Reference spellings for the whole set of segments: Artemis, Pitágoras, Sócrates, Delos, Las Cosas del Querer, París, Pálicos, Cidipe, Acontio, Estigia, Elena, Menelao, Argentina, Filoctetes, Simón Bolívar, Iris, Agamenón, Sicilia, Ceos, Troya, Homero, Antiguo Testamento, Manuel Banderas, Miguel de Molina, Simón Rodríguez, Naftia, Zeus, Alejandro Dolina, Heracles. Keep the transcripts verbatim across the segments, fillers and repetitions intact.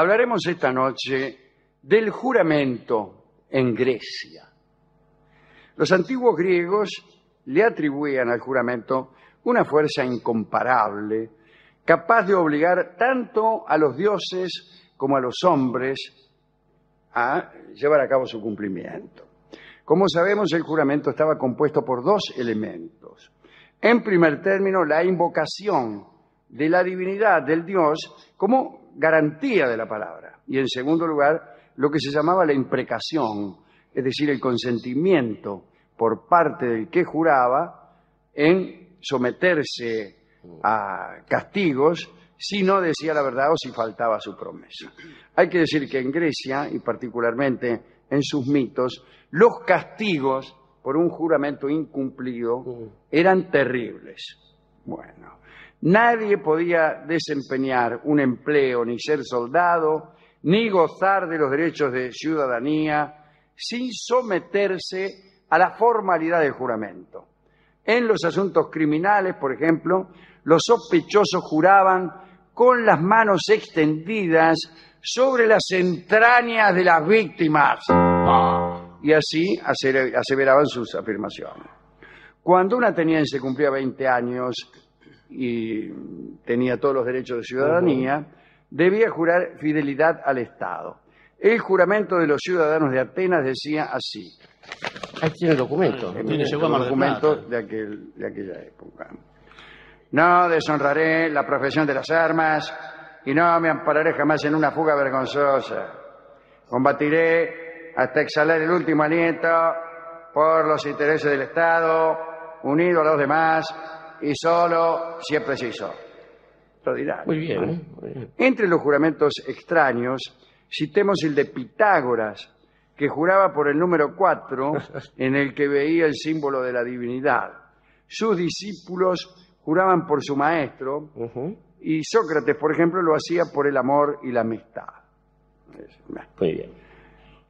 Hablaremos esta noche del juramento en Grecia. Los antiguos griegos le atribuían al juramento una fuerza incomparable, capaz de obligar tanto a los dioses como a los hombres a llevar a cabo su cumplimiento. Como sabemos, el juramento estaba compuesto por dos elementos. En primer término, la invocación de la divinidad, del dios, como garantía de la palabra. Y en segundo lugar, lo que se llamaba la imprecación, es decir, el consentimiento por parte del que juraba en someterse a castigos si no decía la verdad o si faltaba a su promesa. Hay que decir que en Grecia, y particularmente en sus mitos, los castigos por un juramento incumplido eran terribles. Bueno, nadie podía desempeñar un empleo, ni ser soldado, ni gozar de los derechos de ciudadanía, sin someterse a la formalidad del juramento. En los asuntos criminales, por ejemplo, los sospechosos juraban con las manos extendidas sobre las entrañas de las víctimas. Y así aseveraban sus afirmaciones. Cuando un ateniense cumplía veinte años y tenía todos los derechos de ciudadanía, debía jurar fidelidad al Estado. El juramento de los ciudadanos de Atenas decía así. Ahí tiene el documento. Ahí tiene el documento de, aquel, de aquella época. No deshonraré la profesión de las armas y no me ampararé jamás en una fuga vergonzosa. Combatiré hasta exhalar el último aliento por los intereses del Estado, unido a los demás y solo si es preciso. Lo dirá. Muy bien, ¿no? ¿eh? Muy bien. Entre los juramentos extraños, citemos el de Pitágoras, que juraba por el número cuatro, en el que veía el símbolo de la divinidad. Sus discípulos juraban por su maestro, uh-huh. y Sócrates, por ejemplo, lo hacía por el amor y la amistad. Muy bien.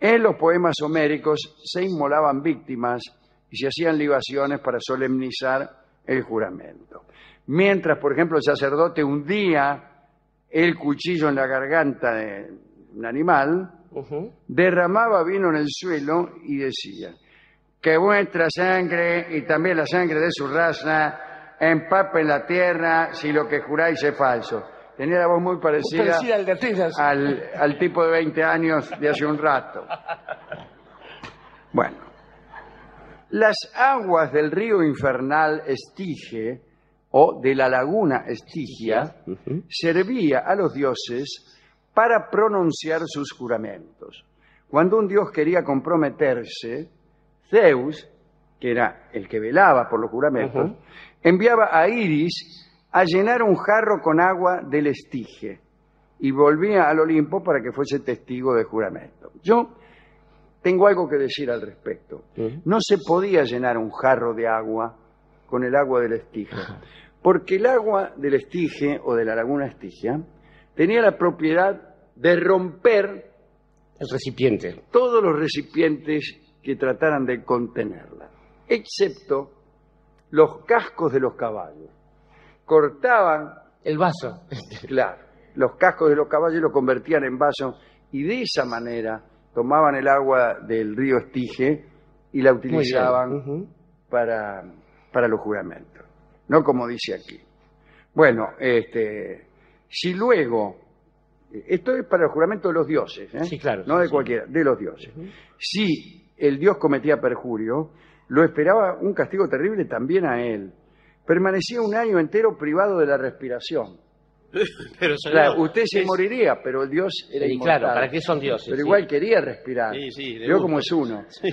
En los poemas homéricos se inmolaban víctimas y se hacían libaciones para solemnizar el juramento. Mientras, por ejemplo, el sacerdote hundía el cuchillo en la garganta de un animal, uh-huh. derramaba vino en el suelo y decía: que vuestra sangre y también la sangre de su raza empapen la tierra si lo que juráis es falso. Tenía la voz muy parecida, parecida al, de al, al tipo de veinte años de hace un rato. Bueno, las aguas del río infernal Estige o de la laguna Estigia uh-huh. servía a los dioses para pronunciar sus juramentos. Cuando un dios quería comprometerse, Zeus, que era el que velaba por los juramentos, uh-huh. enviaba a Iris a llenar un jarro con agua del Estige y volvía al Olimpo para que fuese testigo del juramento. Yo tengo algo que decir al respecto. Uh-huh. No se podía llenar un jarro de agua con el agua del Estige, uh-huh. porque el agua del Estige o de la laguna Estigia tenía la propiedad de romper el recipiente. Todos los recipientes que trataran de contenerla, excepto los cascos de los caballos. Cortaban el vaso. Claro, los cascos de los caballos los convertían en vaso y de esa manera tomaban el agua del río Estige y la utilizaban uh-huh. para, para los juramentos. No como dice aquí. Bueno, este... Si luego, esto es para el juramento de los dioses, ¿eh? Sí, claro, no sí, de cualquiera, sí. de los dioses. Uh-huh. Si el dios cometía perjurio, lo esperaba un castigo terrible también a él. Permanecía un año entero privado de la respiración. Pero claro, usted se es... moriría, pero el dios era sí, inmortal. Claro, ¿para qué son dioses? Pero sí. igual quería respirar, sí, sí, vio como es uno. Sí.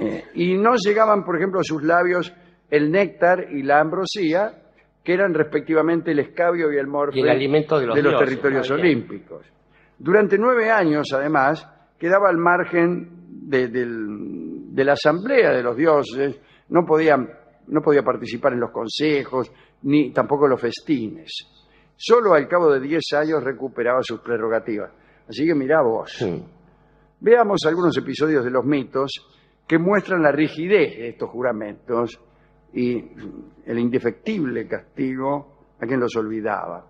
eh, y no llegaban, por ejemplo, a sus labios el néctar y la ambrosía, que eran respectivamente el escabio y el morfe y el alimento de los, de los dioses, territorios ¿no? olímpicos. Durante nueve años, además, quedaba al margen de, de, de la asamblea de los dioses, no podía, no podía participar en los consejos, ni tampoco en los festines. Solo al cabo de diez años recuperaba sus prerrogativas. Así que mirá vos. Sí. Veamos algunos episodios de los mitos que muestran la rigidez de estos juramentos y el indefectible castigo a quien los olvidaba.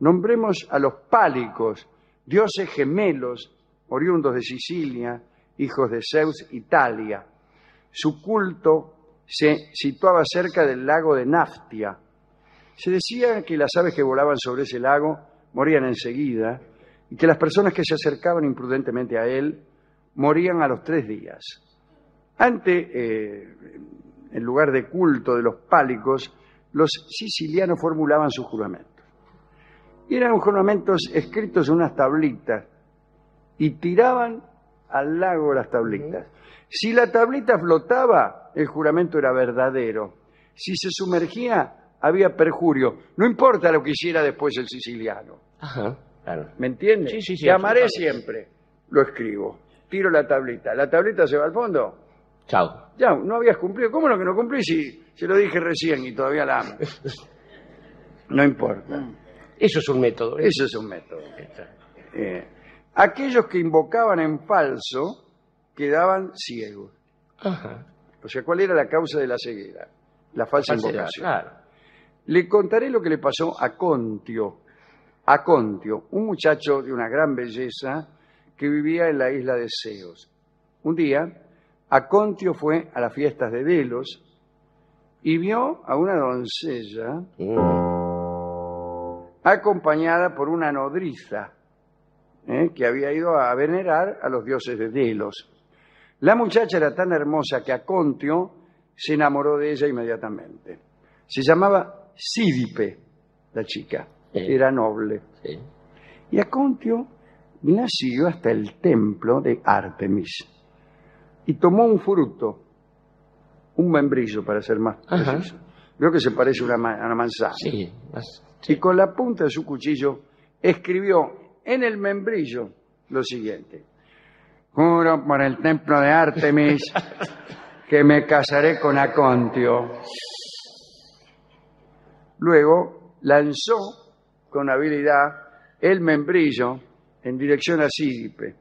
nombremos a los pálicos, dioses gemelos, oriundos de Sicilia, hijos de Zeus, Italia. Su culto se situaba cerca del lago de Naftia. Se decía que las aves que volaban sobre ese lago morían enseguida y que las personas que se acercaban imprudentemente a él morían a los tres días. Ante eh, el lugar de culto de los pálicos, los sicilianos formulaban sus juramentos. Y eran juramentos escritos en unas tablitas y tiraban al lago las tablitas. Si la tablita flotaba, el juramento era verdadero. Si se sumergía, había perjurio. No importa lo que hiciera después el siciliano. Ajá, claro. ¿Me entiendes? Sí, sí, sí. Te amaré siempre. Lo escribo. Tiro la tablita. ¿La tablita se va al fondo? Chao. Ya, no habías cumplido. ¿Cómo lo que no cumplí si se lo dije recién y todavía la amo? No importa. Eso es un método. ¿eh? Eso es un método. Eh, aquellos que invocaban en falso quedaban ciegos. Ajá. O sea, ¿cuál era la causa de la ceguera? La falsa la invocación. Claro. Le contaré lo que le pasó a Acontio. Acontio, un muchacho de una gran belleza que vivía en la isla de Ceos. Un día, Acontio fue a las fiestas de Delos y vio a una doncella... Mm. acompañada por una nodriza ¿eh? que había ido a venerar a los dioses de Delos. La muchacha era tan hermosa que Acontio se enamoró de ella inmediatamente. Se llamaba Cidipe, la chica. Sí. Era noble. Sí. Y Acontio la siguió hasta el templo de Artemis y tomó un fruto, un membrillo para ser más preciso. Creo que se parece a una, ma- una manzana. Sí, más... Sí. Y con la punta de su cuchillo escribió en el membrillo lo siguiente: juro por el templo de Artemis que me casaré con Acontio. Luego lanzó con habilidad el membrillo en dirección a Cidipe.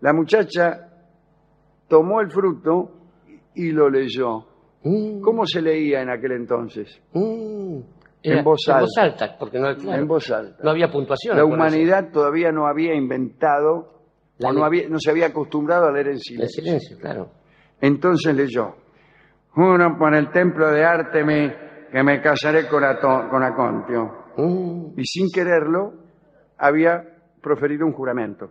La muchacha tomó el fruto y lo leyó. Mm. ¿Cómo se leía en aquel entonces? Mm. Era, en voz alta, en voz alta, porque no, claro, en voz alta. No había puntuación. La humanidad eso. todavía no había inventado, o no, había, no se había acostumbrado a leer en silencio. En silencio, claro. Entonces leyó: juro por el templo de Artemis que me casaré con, Ato, con Acontio. Uh. Y sin quererlo, había proferido un juramento.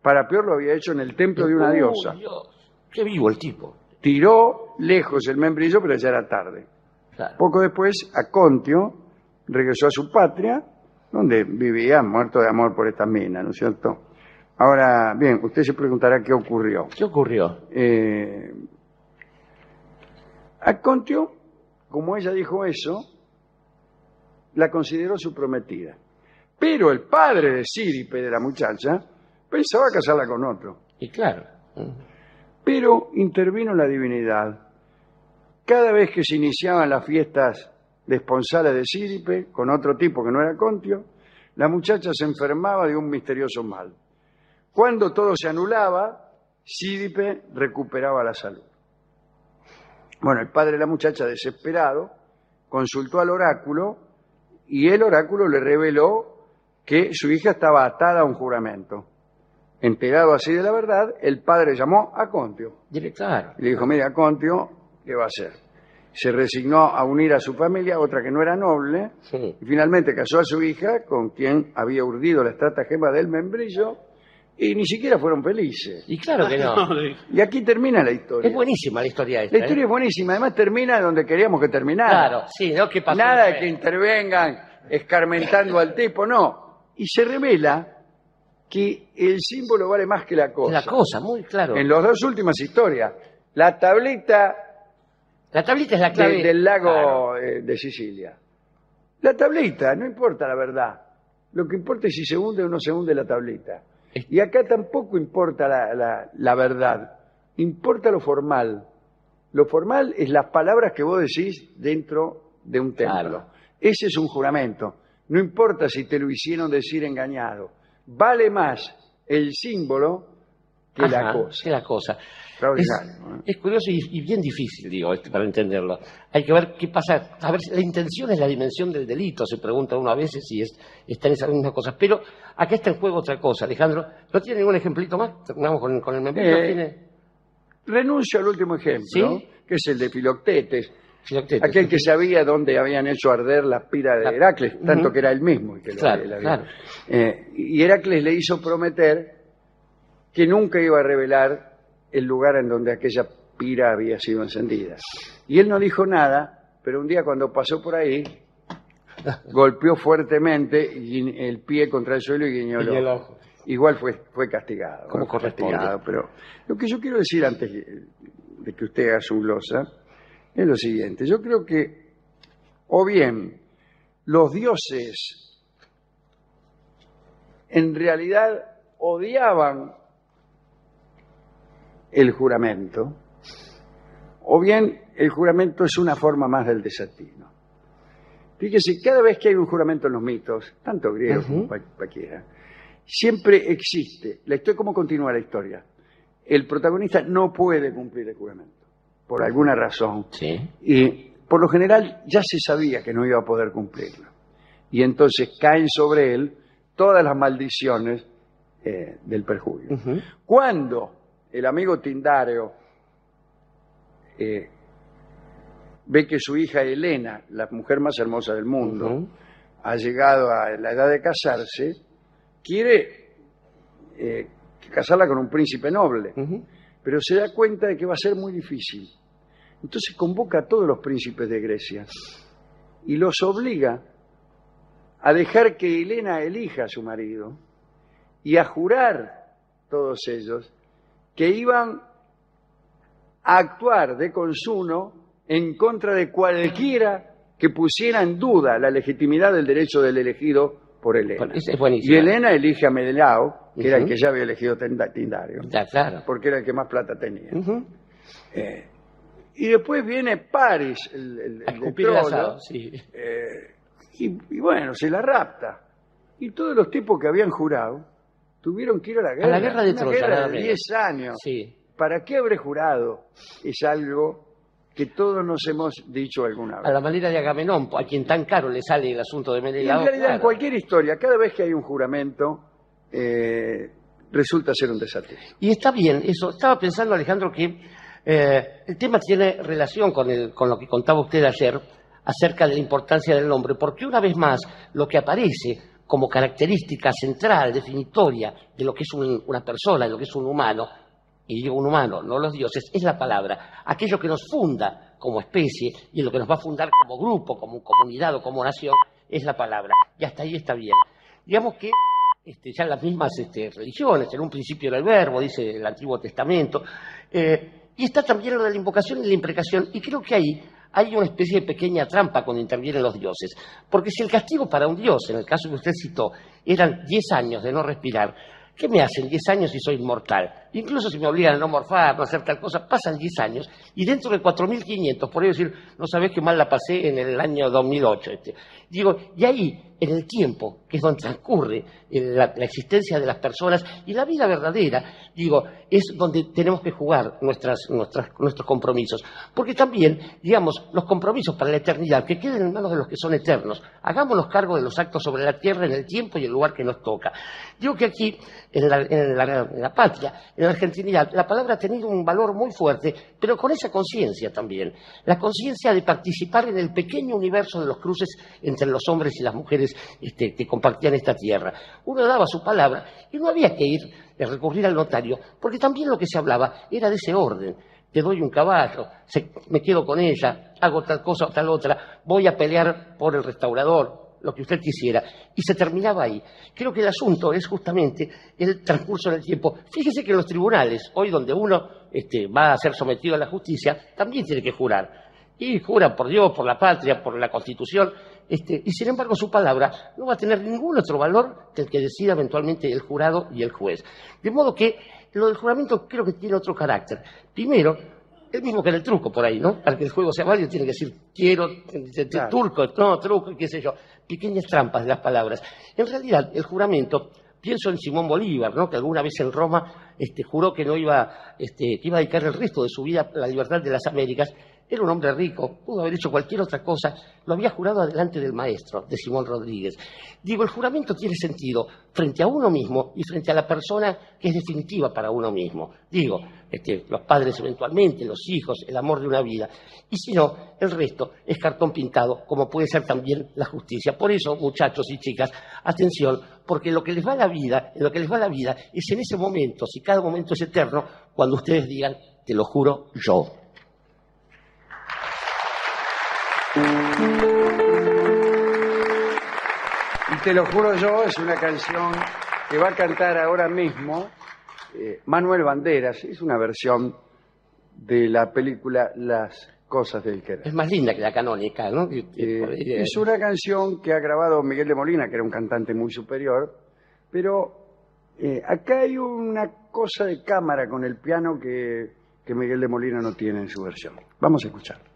Para peor lo había hecho en el templo de una oh, diosa. Dios. ¡Qué vivo el tipo! Tiró lejos el membrillo, pero ya era tarde. Claro. Poco después, Acontio regresó a su patria, donde vivía muerto de amor por esta mina, ¿no es cierto? Ahora, bien, usted se preguntará qué ocurrió. ¿Qué ocurrió? Eh, Acontio, como ella dijo eso, la consideró su prometida. Pero el padre de Cidipe, de la muchacha, pensaba casarla con otro. Y claro. Uh-huh. Pero intervino la divinidad. Cada vez que se iniciaban las fiestas desponsales de Cidipe, con otro tipo que no era Acontio, la muchacha se enfermaba de un misterioso mal. Cuando todo se anulaba, Cidipe recuperaba la salud. Bueno, el padre de la muchacha, desesperado, consultó al oráculo y el oráculo le reveló que su hija estaba atada a un juramento. Enterado así de la verdad, el padre llamó a Acontio. Director. Le dijo: mira, Acontio... ¿Qué va a hacer? Se resignó a unir a su familia, otra que no era noble, sí. Y finalmente casó a su hija, con quien había urdido la estratagema del membrillo, y ni siquiera fueron felices. Y claro que no. Y aquí termina la historia. Es buenísima la historia esta. La historia ¿eh? es buenísima, además termina donde queríamos que terminara. Claro, sí, ¿no? ¿Qué pasó? Nada de que intervengan escarmentando al tipo, no. Y se revela que el símbolo vale más que la cosa. La cosa, muy claro. En las dos últimas historias, la tablita... La tablita es la clave. De, del lago claro. eh, de Sicilia. La tablita, no importa la verdad. Lo que importa es si se hunde o no se hunde la tablita. Y acá tampoco importa la, la, la verdad. Importa lo formal. Lo formal es las palabras que vos decís dentro de un templo. Claro. Ese es un juramento. No importa si te lo hicieron decir engañado. Vale más el símbolo que Ajá, la cosa. Que la cosa. Extraordinario. Es, es curioso y, y bien difícil, digo, este, para entenderlo. Hay que ver qué pasa. A ver, la intención es la dimensión del delito, se pregunta uno a veces si es, está en esas mismas cosas. Pero acá está en juego otra cosa, Alejandro. ¿No tiene ningún ejemplito más? Terminamos con, con el memoria. Eh, tiene... Renuncio al último ejemplo, ¿sí?, que es el de Filoctetes. Filoctetes, aquel que sabía dónde habían hecho arder las piras de Heracles, tanto uh-huh. que era él mismo el que claro, lo había. Claro. Eh, y Heracles le hizo prometer que nunca iba a revelar el lugar en donde aquella pira había sido encendida. Y él no dijo nada, pero un día cuando pasó por ahí, golpeó fuertemente el pie contra el suelo y guiñó el ojo. Igual fue, fue castigado. Como corresponde. Castigado, pero lo que yo quiero decir antes de que usted haga su glosa es lo siguiente. Yo creo que, o bien, los dioses en realidad odiaban el juramento, o bien el juramento es una forma más del desatino. Fíjese, cada vez que hay un juramento en los mitos, tanto griegos uh-huh. como cualquiera, siempre existe, la historia, ¿cómo continúa la historia? El protagonista no puede cumplir el juramento por alguna razón. ¿Sí? Y por lo general ya se sabía que no iba a poder cumplirlo. Y entonces caen sobre él todas las maldiciones eh, del perjurio. Uh-huh. Cuando el amigo Tindáreo eh, ve que su hija Elena, la mujer más hermosa del mundo, uh-huh. ha llegado a la edad de casarse, quiere eh, casarla con un príncipe noble, uh-huh. pero se da cuenta de que va a ser muy difícil. Entonces convoca a todos los príncipes de Grecia y los obliga a dejar que Elena elija a su marido y a jurar todos ellos que iban a actuar de consuno en contra de cualquiera que pusiera en duda la legitimidad del derecho del elegido por Elena. Es y Elena elige a Menelao, que uh-huh. era el que ya había elegido Tindáreo, ya, claro. porque era el que más plata tenía. Uh-huh. Eh, y después viene París, el, el, el de Troya, asado, sí. eh, y, y bueno, se la rapta. Y todos los tipos que habían jurado tuvieron que ir a la guerra, a la guerra de Troya, guerra de diez años. Sí. ¿Para qué habré jurado? Es algo que todos nos hemos dicho alguna vez. A la manera de Agamenón, a quien tan caro le sale el asunto de Menelao. En realidad, claro. en cualquier historia, cada vez que hay un juramento, eh, resulta ser un desastre. Y está bien eso. Estaba pensando, Alejandro, que eh, el tema tiene relación con, el, con lo que contaba usted ayer acerca de la importancia del nombre, porque una vez más, lo que aparece como característica central, definitoria, de lo que es un, una persona, de lo que es un humano, y digo un humano, no los dioses, es la palabra, aquello que nos funda como especie y lo que nos va a fundar como grupo, como comunidad o como nación, es la palabra. Y hasta ahí está bien. Digamos que este, ya las mismas este, religiones, en un principio era el verbo, dice el Antiguo Testamento, eh, y está también lo de la invocación y la imprecación, y creo que ahí hay una especie de pequeña trampa cuando intervienen los dioses. Porque si el castigo para un dios, en el caso que usted citó, eran diez años de no respirar, ¿qué me hacen diez años si soy inmortal? Incluso si me obligan a no morfar, no hacer tal cosa, pasan diez años, y dentro de cuatro mil quinientos, por ello decir, no sabés qué mal la pasé en el año dos mil ocho. Este. Digo, y ahí, en el tiempo, que es donde transcurre la, la existencia de las personas y la vida verdadera, digo, es donde tenemos que jugar nuestras, nuestras, nuestros compromisos. Porque también, digamos, los compromisos para la eternidad, que queden en manos de los que son eternos. Hagámonos cargo de los actos sobre la tierra en el tiempo y el lugar que nos toca. Digo que aquí, en la, en la, en la patria, en la argentinidad, la palabra ha tenido un valor muy fuerte, pero con esa conciencia también. La conciencia de participar en el pequeño universo de los cruces entre los hombres y las mujeres Este, que compartían esta tierra. Uno daba su palabra y no había que ir a recurrir al notario, porque también lo que se hablaba era de ese orden: te doy un caballo, se, me quedo con ella, hago tal cosa o tal otra, voy a pelear por el restaurador, lo que usted quisiera, y se terminaba ahí. Creo que el asunto es justamente el transcurso del tiempo. Fíjese que en los tribunales, hoy donde uno este, va a ser sometido a la justicia, también tiene que jurar, y jura por Dios, por la patria, por la Constitución. Este, y sin embargo su palabra no va a tener ningún otro valor que el que decida eventualmente el jurado y el juez. De modo que lo del juramento creo que tiene otro carácter. Primero, el mismo que en el truco por ahí, ¿no? Para que el juego sea válido tiene que decir quiero, claro. turco, no, truco, qué sé yo. Pequeñas trampas de las palabras. En realidad el juramento Pienso en Simón Bolívar, ¿no?, que alguna vez en Roma este, juró que no iba, este, que iba a dedicar el resto de su vida a la libertad de las Américas. Era un hombre rico, pudo haber hecho cualquier otra cosa, lo había jurado delante del maestro, de Simón Rodríguez. Digo, el juramento tiene sentido frente a uno mismo y frente a la persona que es definitiva para uno mismo. Digo, este, los padres eventualmente, los hijos, el amor de una vida. Y si no, el resto es cartón pintado, como puede ser también la justicia. Por eso, muchachos y chicas, atención, porque lo que les va la vida, lo que les va la vida es en ese momento, si cada momento es eterno, cuando ustedes digan, te lo juro yo. Y te lo juro yo es una canción que va a cantar ahora mismo eh, Manuel Banderas. Es una versión de la película Las Cosas del Querer. Es más linda que la canónica, ¿no? Eh, eh, es una canción que ha grabado Miguel de Molina, que era un cantante muy superior, pero eh, acá hay una cosa de cámara con el piano que, que Miguel de Molina no tiene en su versión. Vamos a escucharlo.